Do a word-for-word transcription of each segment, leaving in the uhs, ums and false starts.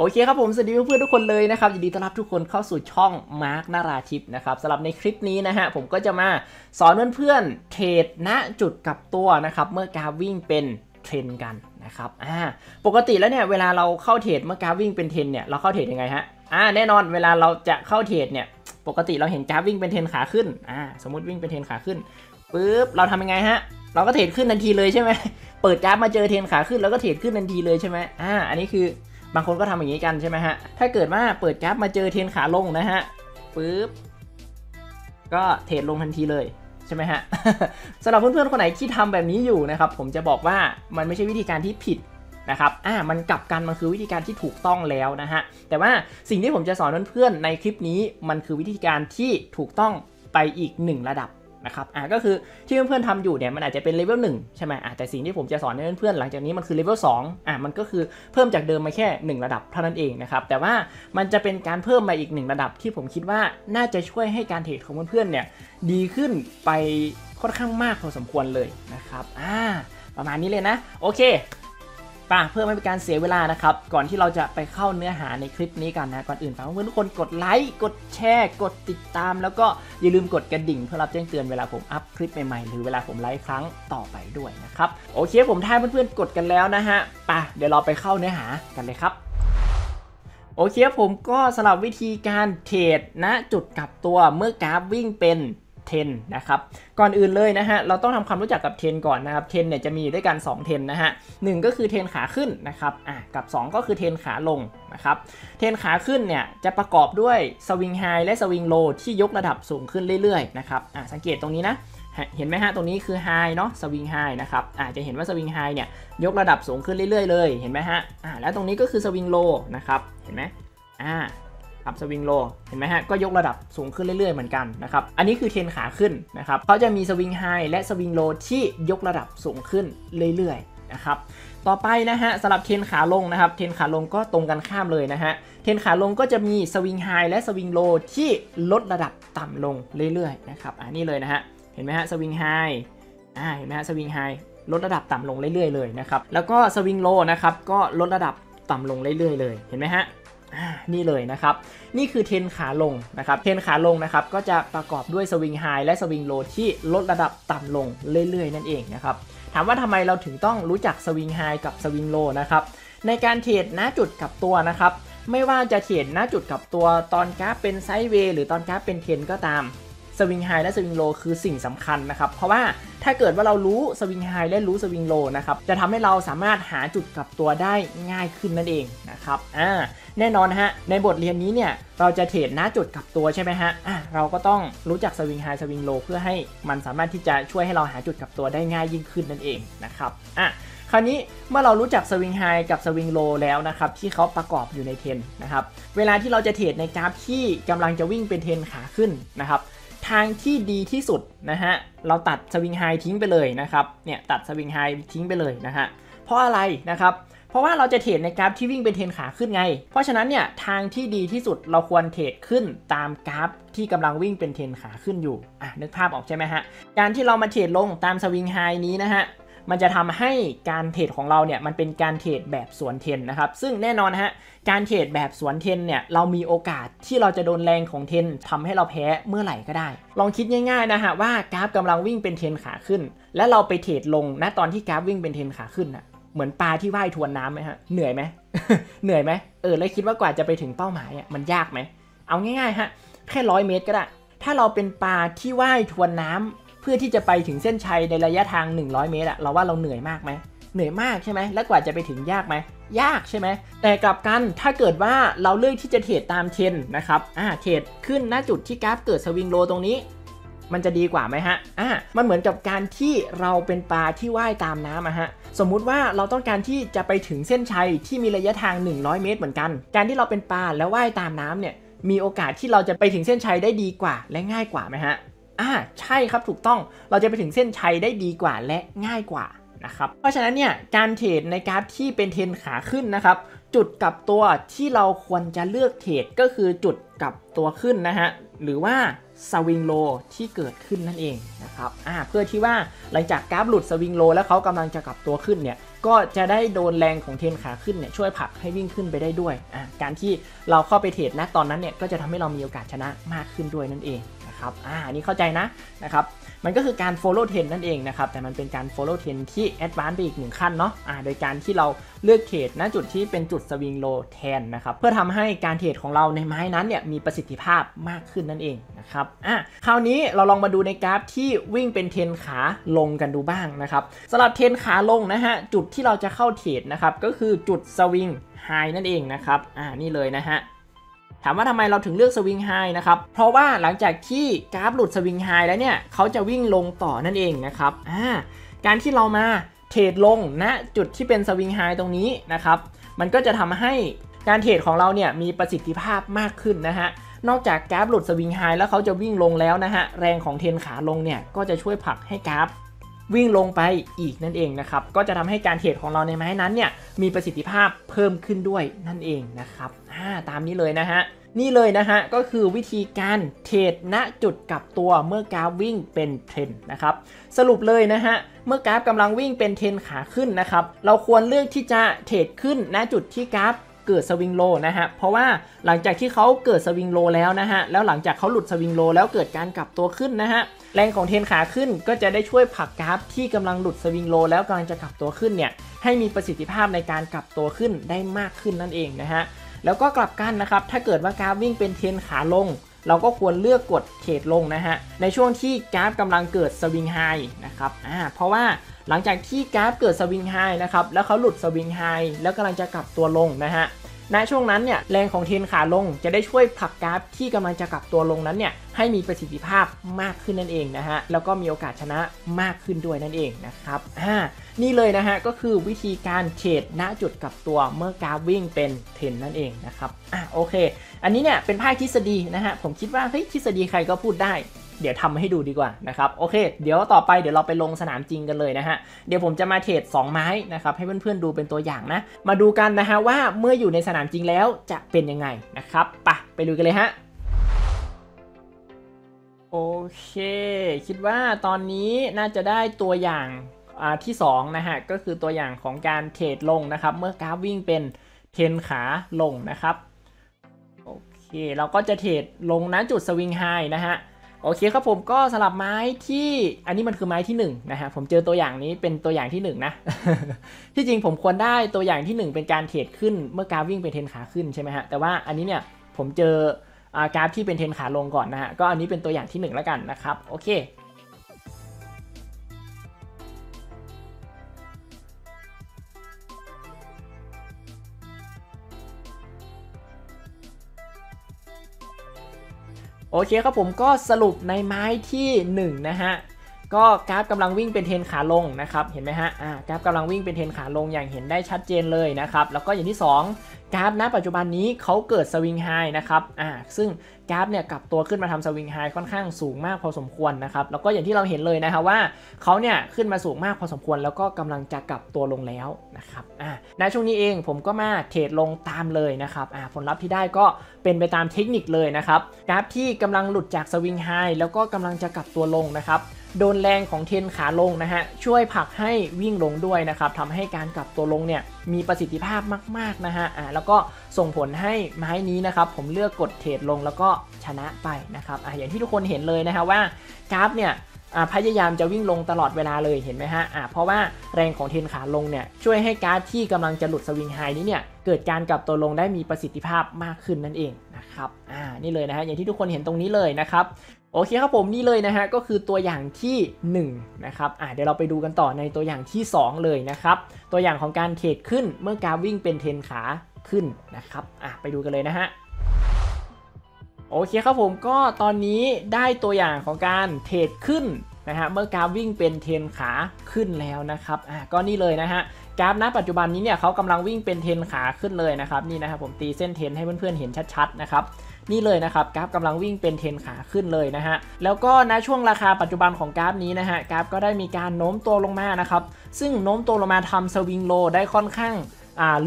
โอเคครับผมสวัสดีเพื่อนๆทุกคนเลยนะครับยินดีต้อนรับทุกคนเข้าสู่ช่องมาร์คนราทิพย์นะครับสำหรับในคลิปนี้นะฮะผมก็จะมาสอนเพื่อนๆเทรดณจุดกลับตัวนะครับเมื่อกราฟวิ่งเป็นเทรนกันนะครับอ่าปกติแล้วเนี่ยเวลาเราเข้าเทรดเมื่อกราฟวิ่งเป็นเทรนเนี่ยเราเข้าเทรดยังไงฮะอ่าแน่นอนเวลาเราจะเข้าเทรดเนี่ยปกติเราเห็นกราฟวิ่งเป็นเทรนขาขึ้นอ่าสมมติวิ่งเป็นเทรนขาขึ้นปึ๊บเราทำยังไงฮะเราก็เทรดขึ้นทันทีเลยใช่ไหมเปิดกราฟมาเจอเทรนขาขึ้นแล้วก็เทรดขึ้นทันทีเลยใช่ไหมอ่าอันนี้คือบางคนก็ทำอย่างนี้กันใช่ไหมฮะถ้าเกิดว่าเปิดกราฟมาเจอเทรนขาลงนะฮะปึ๊บก็เทรดลงทันทีเลยใช่ไหมฮะ สำหรับเพื่อนๆคนไหนที่ทำแบบนี้อยู่นะครับผมจะบอกว่ามันไม่ใช่วิธีการที่ผิดนะครับอ่ามันกลับกันมันคือวิธีการที่ถูกต้องแล้วนะฮะแต่ว่าสิ่งที่ผมจะสอนเพื่อนๆในคลิปนี้มันคือวิธีการที่ถูกต้องไปอีกหนึ่งระดับนะครับอ่าก็คือที่เพื่อนๆทำอยู่เนี่ยมันอาจจะเป็นเลเวลหนึ่งใช่ไหมอ่าแต่สิ่งที่ผมจะสอนเพื่อนๆหลังจากนี้มันคือเลเวลสองอ่ามันก็คือเพิ่มจากเดิมมาแค่หนึ่งระดับเท่านั้นเองนะครับแต่ว่ามันจะเป็นการเพิ่มมาอีกหนึ่งระดับที่ผมคิดว่าน่าจะช่วยให้การเทรดของเพื่อนๆเนี่ยดีขึ้นไปค่อนข้างมากพอสมควรเลยนะครับอ่าประมาณนี้เลยนะโอเคป่ะเพื่อไม่เป็นการเสียเวลานะครับก่อนที่เราจะไปเข้าเนื้อหาในคลิปนี้กันนะก่อนอื่นฝากเพื่อนทุกคนกดไลค์กดแชร์กดติดตามแล้วก็อย่าลืมกดกระดิ่งเพื่อรับแจ้งเตือนเวลาผมอัพคลิปใหม่ๆหรือเวลาผมไลฟ์ครั้งต่อไปด้วยนะครับโอเคผมท้าเพื่อนๆกดกันแล้วนะฮะป่ะเดี๋ยวเราไปเข้าเนื้อหากันเลยครับโอเคผมก็สำหรับวิธีการเทรดณจุดกลับตัวเมื่อกราฟวิ่งเป็นเทรนนะครับก่อนอื่นเลยนะฮะเราต้องทำความรู้จักกับเทรนก่อนนะครับเทรนเนี่ยจะมีอยู่ด้วยกันสองเทรนนะฮะหนึ่งก็คือเทรนขาขึ้นนะครับอ่ะกับสองก็คือเทรนขาลงนะครับเทรนขาขึ้นเนี่ยจะประกอบด้วยสวิงไฮและสวิงโลที่ยกระดับสูงขึ้นเรื่อยๆนะครับอ่ะสังเกตตรงนี้นะเห็นไหมฮะตรงนี้คือไฮเนาะสวิงไฮนะครับอ่ะจะเห็นว่าสวิงไฮเนี่ยยกระดับสูงขึ้นเรื่อยๆเลยเห็นไหมฮะอ่ะแล้วตรงนี้ก็คือสวิงโลนะครับเห็นไหมอ่ะสวิงโลเห็นไหมฮะก็ยกระดับสูงขึ้นเรื่อยๆเหมือนกันนะครับอันนี้คือเทรนขาขึ้นนะครับเขาจะมีสวิงไฮและสวิงโลที่ยกระดับสูงขึ้นเรื่อยๆนะครับต่อไปนะฮะสำหรับเทรนขาลงนะครับเทรนขาลงก็ตรงกันข้ามเลยนะฮะเทรนขาลงก็จะมีสวิงไฮและสวิงโลที่ลดระดับต่ำลงเรื่อยๆนะครับอันนี้เลยนะฮะเห็นไหมฮะสวิงไฮอ่าเห็นไหมฮะสวิงไฮลดระดับต่ำลงเรื่อยๆเลยนะครับแล้วก็สวิงโลนะครับก็ลดระดับต่ำลงเรื่อยๆเลยเห็นไหมฮะนี่เลยนะครับนี่คือเทรนขาลงนะครับเทรนขาลงนะครับก็จะประกอบด้วยสวิงไฮและสวิงโลที่ลดระดับต่ำลงเรื่อยๆนั่นเองนะครับถามว่าทำไมเราถึงต้องรู้จักสวิงไฮกับสวิงโลนะครับในการเทรดณจุดกลับตัวนะครับไม่ว่าจะเทรดณจุดกลับตัวตอนกราฟเป็นไซด์เวย์หรือตอนกราฟเป็นเทรนก็ตามสวิงไฮและสวิงโลคือสิ่งสำคัญนะครับเพราะว่าถ้าเกิดว่าเรารู้สวิงไฮและรู้สวิงโลนะครับจะทำให้เราสามารถหาจุดกลับตัวได้ง่ายขึ้นนั่นเองนะครับอ่าแน่นอนฮะในบทเรียนนี้เนี่ยเราจะเทรดณจุดกลับตัวใช่ไหมฮะอ่าเราก็ต้องรู้จักสวิงไฮสวิงโลเพื่อให้มันสามารถที่จะช่วยให้เราหาจุดกลับตัวได้ง่ายยิ่งขึ้นนั่นเองนะครับอ่ะคราวนี้เมื่อเรารู้จักสวิงไฮกับสวิงโลแล้วนะครับที่เขาประกอบอยู่ในเทรนนะครับเวลาที่เราจะเทรดในกราฟที่กำลังจะวิ่งเป็นเทรนขาขึ้นนะครับทางที่ดีที่สุดนะฮะเราตัดสวิงไฮทิ้งไปเลยนะครับเนี่ยตัดสวิงไฮทิ้งไปเลยนะฮะเพราะอะไรนะครับเพราะว่าเราจะเทรดในกราฟที่วิ่งเป็นเทรนขาขึ้นไงเพราะฉะนั้นเนี่ยทางที่ดีที่สุดเราควรเทรดขึ้นตามกราฟที่กำลังวิ่งเป็นเทรนขาขึ้นอยู่อ่ะนึกภาพออกใช่ไหมฮะการที่เรามาเทรดลงตามสวิงไฮนี้นะฮะมันจะทำให้การเทรดของเราเนี่ยมันเป็นการเทรดแบบสวนเทรนนะครับซึ่งแน่นอนฮะการเทรดแบบสวนเทรนเนี่ยเรามีโอกาสที่เราจะโดนแรงของเทรนทำให้เราแพ้เมื่อไหร่ก็ได้ลองคิดง่ายๆนะฮะว่ากราฟกำลังวิ่งเป็นเทรนขาขึ้นและเราไปเทรดลงณตอนที่กราฟวิ่งเป็นเทรนขาขึ้นนะเหมือนปลาที่ว่ายทวนน้ำไหมฮะเหนื่อยไหม เหนื่อยไหมเออแล้วคิดว่ากว่าจะไปถึงเป้าหมายอ่ะมันยากไหมเอาง่ายๆฮะแค่ร้อยเมตรก็ได้ถ้าเราเป็นปลาที่ว่ายทวนน้ำเพื่อที่จะไปถึงเส้นชัยในระยะทางหนึ่งร้อยเมตรอะเราว่าเราเหนื่อยมากไหมเหนื่อยมากใช่ไหมและกว่าจะไปถึงยากไหมยากใช่ไหมแต่กลับกันถ้าเกิดว่าเราเลือกที่จะเทรดตามเทรนนะครับอ่าเทรดขึ้นณจุดที่กราฟเกิดสวิงโลตรงนี้มันจะดีกว่าไหมฮะอ่ามันเหมือนกับการที่เราเป็นปลาที่ว่ายตามน้ำอะฮะสมมุติว่าเราต้องการที่จะไปถึงเส้นชัยที่มีระยะทางหนึ่งร้อยเมตรเหมือนกันการที่เราเป็นปลาแล้วว่ายตามน้ำเนี่ยมีโอกาสที่เราจะไปถึงเส้นชัยได้ดีกว่าและง่ายกว่าไหมฮะอ่าใช่ครับถูกต้องเราจะไปถึงเส้นชัยได้ดีกว่าและง่ายกว่านะครับเพราะฉะนั้นเนี่ยการเทรดในกราฟที่เป็นเทรนขาขึ้นนะครับ จุดกลับตัวที่เราควรจะเลือกเทรดก็คือจุดกลับตัวขึ้นนะฮะหรือว่าสวิงโลที่เกิดขึ้นนั่นเองนะครับอ่าเพื่อที่ว่าหลังจากกราฟหลุดสวิงโลแล้วเขากำลังจะกลับตัวขึ้นเนี่ยก็จะได้โดนแรงของเทรนขาขึ้นเนี่ยช่วยผลักให้วิ่งขึ้นไปได้ด้วยอ่าการที่เราเข้าไปเทรดณตอนนั้นเนี่ยก็จะทำให้เรามีโอกาสชนะมากขึ้นด้วยนั่นเองนะครับอ่านี่เข้าใจนะนะครับมันก็คือการ follow trend นั่นเองนะครับแต่มันเป็นการ follow trend ที่ advance ไปอีกหนึ่งขั้นเนาะอ่าโดยการที่เราเลือกเทรดณจุดที่เป็นจุดสวิงโลแทนนะครับเพื่อทำให้การเทรดของเราในไม้นั้นเนี่ยมีประสิทธิภาพมากขึ้นนั่นเองนะครับอ่ะคราวนี้เราลองมาดูในกราฟที่วิ่งเป็นเทรนขาลงกันดูบ้างนะครับสำหรับเทรนขาลงนะฮะจุดที่เราจะเข้าเทรดนะครับก็คือจุดสวิงไฮนั่นเองนะครับอ่านี่เลยนะฮะถามว่าทำไมเราถึงเลือกสวิงไฮนะครับเพราะว่าหลังจากที่กราฟหลุดสวิงไฮแล้วเนี่ยเขาจะวิ่งลงต่อนั่นเองนะครับอ่าการที่เรามาเทรดลงณนะจุดที่เป็นสวิงไฮตรงนี้นะครับมันก็จะทำให้การเทรดของเราเนี่ยมีประสิทธิภาพมากขึ้นนะฮะนอกจากกราฟหลุดสวิงไฮแล้วเขาจะวิ่งลงแล้วนะฮะแรงของเทรนขาลงเนี่ยก็จะช่วยผลักให้กราฟวิ่งลงไปอีกนั่นเองนะครับก็จะทำให้การเทรดของเราในไม้นั้นเนี่ยมีประสิทธิภาพเพิ่มขึ้นด้วยนั่นเองนะครับตามนี้เลยนะฮะนี่เลยนะฮะก็คือวิธีการเทรดณจุดกลับตัวเมื่อกราฟวิ่งเป็นเทรนนะครับสรุปเลยนะฮะเมื่อกราฟกำลังวิ่งเป็นเทรนขาขึ้นนะครับเราควรเลือกที่จะเทรดขึ้นณจุดที่กราฟเกิดสวิงโลนะฮะเพราะว่าหลังจากที่เขาเกิดสวิงโลแล้วนะฮะแล้วหลังจากเขาหลุดสวิงโลแล้วเกิดการกลับตัวขึ้นนะฮะแรงของเทรนขาขึ้นก็จะได้ช่วยผลักกราฟที่กำลังหลุดสวิงโลแล้วกำลังจะกลับตัวขึ้นเนี่ยให้มีประสิทธิภาพในการกลับตัวขึ้นได้มากขึ้นนั่นเองนะฮะแล้วก็กลับกันนะครับถ้าเกิดว่ากราฟวิ่งเป็นเทรนขาลงเราก็ควรเลือกกดเทรดลงนะฮะในช่วงที่กราฟกำลังเกิดสวิงไฮนะครับอ่าเพราะว่าหลังจากที่กราฟเกิดสวิงไฮนะครับแล้วเขาหลุดสวิงไฮแล้วกำลังจะกลับตัวลงนะฮะในช่วงนั้นเนี่ยแรงของเทรนขาลงจะได้ช่วยผลักกราฟที่กำลังจะกลับตัวลงนั้นเนี่ยให้มีประสิทธิภาพมากขึ้นนั่นเองนะฮะแล้วก็มีโอกาสชนะมากขึ้นด้วยนั่นเองนะครับอ่านี่เลยนะฮะก็คือวิธีการเทรดณจุดกลับตัวเมื่อกราฟวิ่งเป็นเทรนนั่นเองนะครับอ่ะโอเคอันนี้เนี่ยเป็นภาคทฤษฎีนะฮะผมคิดว่าเฮ้ยทฤษฎีใครก็พูดได้เดี๋ยวทำให้ดูดีกว่านะครับโอเคเดี๋ยวต่อไปเดี๋ยวเราไปลงสนามจริงกันเลยนะฮะเดี๋ยวผมจะมาเทรดสองไม้นะครับให้เพื่อนๆดูเป็นตัวอย่างนะมาดูกันนะฮะว่าเมื่ออยู่ในสนามจริงแล้วจะเป็นยังไงนะครับไปไปดูกันเลยฮะโอเคคิดว่าตอนนี้น่าจะได้ตัวอย่างที่สองนะฮะก็คือตัวอย่างของการเทรดลงนะครับเมื่อกราฟวิ่งเป็นเทรนขาลงนะครับโอเคเราก็จะเทรดลงนะจุดสวิงไฮนะฮะโอเคครับผมก็สลับไม้ที่อันนี้มันคือไม้ที่หนึ่งนะฮะผมเจอตัวอย่างนี้เป็นตัวอย่างที่หนึ่งนะ ที่จริงผมควรได้ตัวอย่างที่หนึ่งเป็นการเทรดขึ้นเมื่อกราฟวิ่งเป็นเทรนขาขึ้นใช่ไหมฮะแต่ว่าอันนี้เนี่ยผมเจอกราฟที่เป็นเทรนขาลงก่อนนะฮะก็อันนี้เป็นตัวอย่างที่หนึ่งแล้วกันนะครับโอเคโอเคครับผมก็สรุปในไม้ที่หนึ่งนะฮะก็กราฟกำลังวิ่งเป็นเทรนขาลงนะครับเห็นไหมฮะอ่ากราฟกำลังวิ่งเป็นเทรนขาลงอย่างเห็นได้ชัดเจนเลยนะครับแล้วก็อย่างที่สองกราฟณปัจจุบันนี้เขาเกิดสวิงไฮนะครับอ่าซึ่งกราฟเนี่ยกลับตัวขึ้นมาทำสวิงไฮค่อนข้างสูงมากพอสมควรนะครับแล้วก็อย่างที่เราเห็นเลยนะฮะว่าเขาเนี่ยขึ้นมาสูงมากพอสมควรแล้วก็กำลังจะกลับตัวลงแล้วนะครับอ่าในช่วงนี้เองผมก็มาเทรดลงตามเลยนะครับอ่าผลลัพธ์ที่ได้ก็เป็นไปตามเทคนิคเลยนะครับกราฟที่กำลังหลุดจากสวิงไฮแล้วก็กำลังจะกลับตัวลงนะครับโดนแรงของเทรนขาลงนะฮะช่วยผลักให้วิ่งลงด้วยนะครับทำให้การกลับตัวลงเนี่ยมีประสิทธิภาพมากๆนะฮะอ่าแล้วก็ส่งผลให้ไม้นี้นะครับผมเลือกกดเทรดลงแล้วก็ชนะไปนะครับอ่าอย่างที่ทุกคนเห็นเลยนะฮะว่ากราฟเนี่ยอ่าพยายามจะวิ่งลงตลอดเวลาเลยเห็นไหมฮะอ่าเพราะว่าแรงของเทรนขาลงเนี่ยช่วยให้กราฟที่กำลังจะหลุดสวิงไฮนี้เนี่ยเกิดการกลับตัวลงได้มีประสิทธิภาพมากขึ้นนั่นเองนะครับอ่านี่เลยนะฮะอย่างที่ทุกคนเห็นตรงนี้เลยนะครับโอเคครับผมนี่เลยนะฮะก็คือตัวอย่างที่หนึ่งนะครับอ่าเดี๋ยวเราไปดูกันต่อในตัวอย่างที่สองเลยนะครับตัวอย่างของการเทรดขึ้นเมื่อกราฟวิ่งเป็นเทรนขาขึ้นนะครับอ่าไปดูกันเลยนะฮะโอเคครับผมก็ตอนนี้ได้ตัวอย่างของการเทรดขึ้นนะฮะเมื่อกราฟวิ่งเป็นเทรนขาขึ้นแล้วนะครับอ่าก็นี่เลยนะฮะกราฟณปัจจุบันนี้เนี่ยเขากำลังวิ่งเป็นเทรนขาขึ้นเลยนะครับนี่นะครับผมตีเส้นเทรนให้เพื่อนๆเห็นชัดๆนะครับนี่เลยนะครับกราฟกำลังวิ่งเป็นเทรนขาขึ้นเลยนะฮะแล้วก็ณช่วงราคาปัจจุบันของกราฟนี้นะฮะกราฟก็ได้มีการโน้มตัวลงมานะครับซึ่งโน้มตัวลงมาทำสวิงโลได้ค่อนข้าง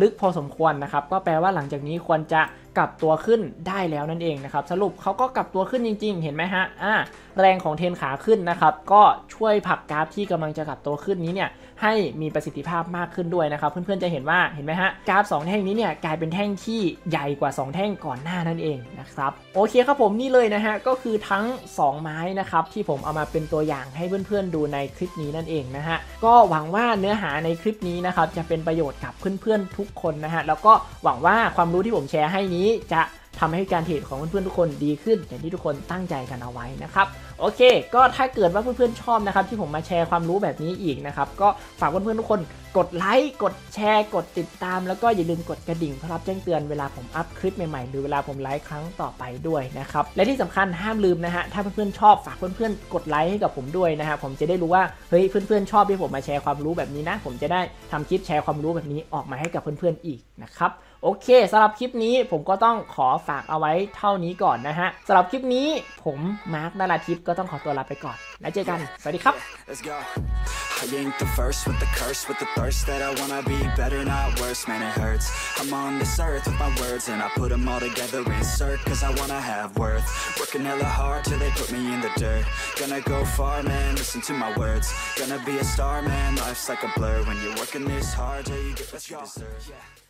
ลึกพอสมควรนะครับก็แปลว่าหลังจากนี้ควรจะกลับตัวขึ้นได้แล้วนั่นเองนะครับสรุปเขาก็กลับตัวขึ้นจริงๆเห็นไหมฮะอ่าแรงของเทนขาขึ้นนะครับก็ช่วยผลักกราฟที่กำลังจะกลับตัวขึ้นนี้เนี่ยให้มีประสิทธิภาพมากขึ้นด้วยนะครับเพื่อนๆจะเห็นว่าเห็นไหมฮะกราฟสองแท่งนี้เนี่ยกลายเป็นแท่งที่ใหญ่กว่าสองแท่งก่อนหน้านั่นเองนะครับโอเคครับผมนี่เลยนะฮะก็คือทั้งสองไม้นะครับที่ผมเอามาเป็นตัวอย่างให้เพื่อนๆดูในคลิปนี้นั่นเองนะฮะก็หวังว่าเนื้อหาในคลิปนี้นะครับจะเป็นประโยชน์กับเพื่อนๆทุกคนนะฮะแล้วก็หวังว่าความรู้ที่ผมแชร์ให้นี้จะทำให้การเทรดของเพื่อนๆทุกคนดีขึ้นอย่างที่ทุกคนตั้งใจกันเอาไว้นะครับโอเคก็ถ้าเกิดว่าเพื่อนๆชอบนะครับที่ผมมาแชร์ความรู้แบบนี้อีกนะครับก็ฝากเพื่อนๆทุกคนกดไลค์กดแชร์กดติดตามแล้วก็อย่าลืมกดกระดิ่งเพื่อรับแจ้งเตือนเวลาผมอัพคลิปใหม่ๆหรือเวลาผมไลฟ์ครั้งต่อไปด้วยนะครับและที่สำคัญห้ามลืมนะฮะถ้าเพื่อนๆชอบฝากเพื่อนๆกดไลค์ให้กับผมด้วยนะฮะผมจะได้รู้ว่าเฮ้ยเพื่อนๆชอบที่ผมมาแชร์ความรู้แบบนี้นะผมจะได้ทำคลิปแชร์ความรู้แบบนี้ออกมาให้กับเพื่อนๆอีกนะครับโอเคสำหรับคลิปนี้ผมก็ต้องขอฝากเอาไว้เท่านี้ก่อนนะฮะสำหรับคลิปนี้ผมมาร์คนราทิพย์ก็ต้องขอตัวลาไปก่อนแล้วเจอกันสวัสดีครับ I ain't the first with the curse, with the thirst that I wanna be better, not worse, man it hurts. I'm on this earth with my words and I put them all together, insert, cause I wanna have worth. Working hella hard till they put me in the dirt. Gonna go far, man, listen to my words. Gonna be a star, man, life's like a blur. When you're working this hard till you get what you deserve.